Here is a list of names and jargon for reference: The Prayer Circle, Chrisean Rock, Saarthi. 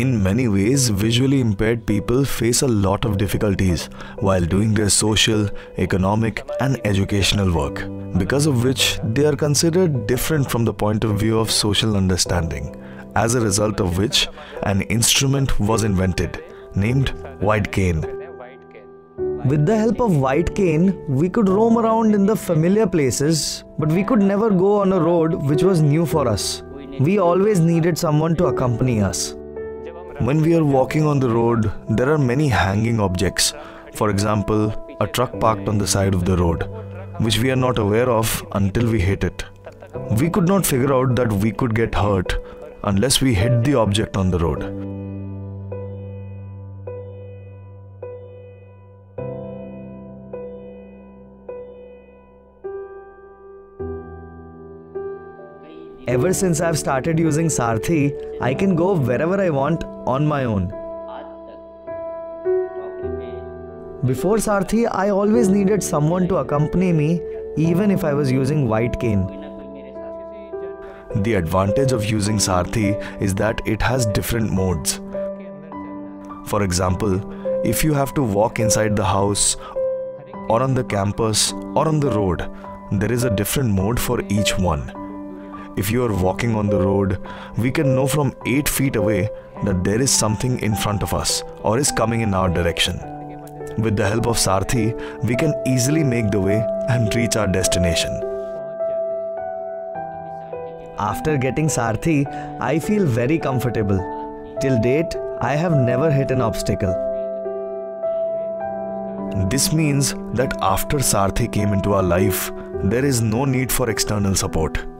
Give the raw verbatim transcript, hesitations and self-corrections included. In many ways, visually impaired people face a lot of difficulties while doing their social, economic and educational work, because of which they are considered different from the point of view of social understanding, as a result of which an instrument was invented named white cane. With the help of white cane, we could roam around in the familiar places, but we could never go on a road which was new for us. We always needed someone to accompany us. When we are walking on the road, there are many hanging objects. For example, a truck parked on the side of the road, which we are not aware of until we hit it. We could not figure out that we could get hurt unless we hit the object on the road. Ever since I've started using Saarthi, I can go wherever I want on my own. Before Saarthi, I always needed someone to accompany me, even if I was using white cane. The advantage of using Saarthi is that it has different modes. For example, if you have to walk inside the house or on the campus or on the road, there is a different mode for each one. If you are walking on the road, we can know from eight feet away that there is something in front of us or is coming in our direction. With the help of Saarthi, we can easily make the way and reach our destination. After getting Saarthi, I feel very comfortable. Till date, I have never hit an obstacle. This means that after Saarthi came into our life, there is no need for external support.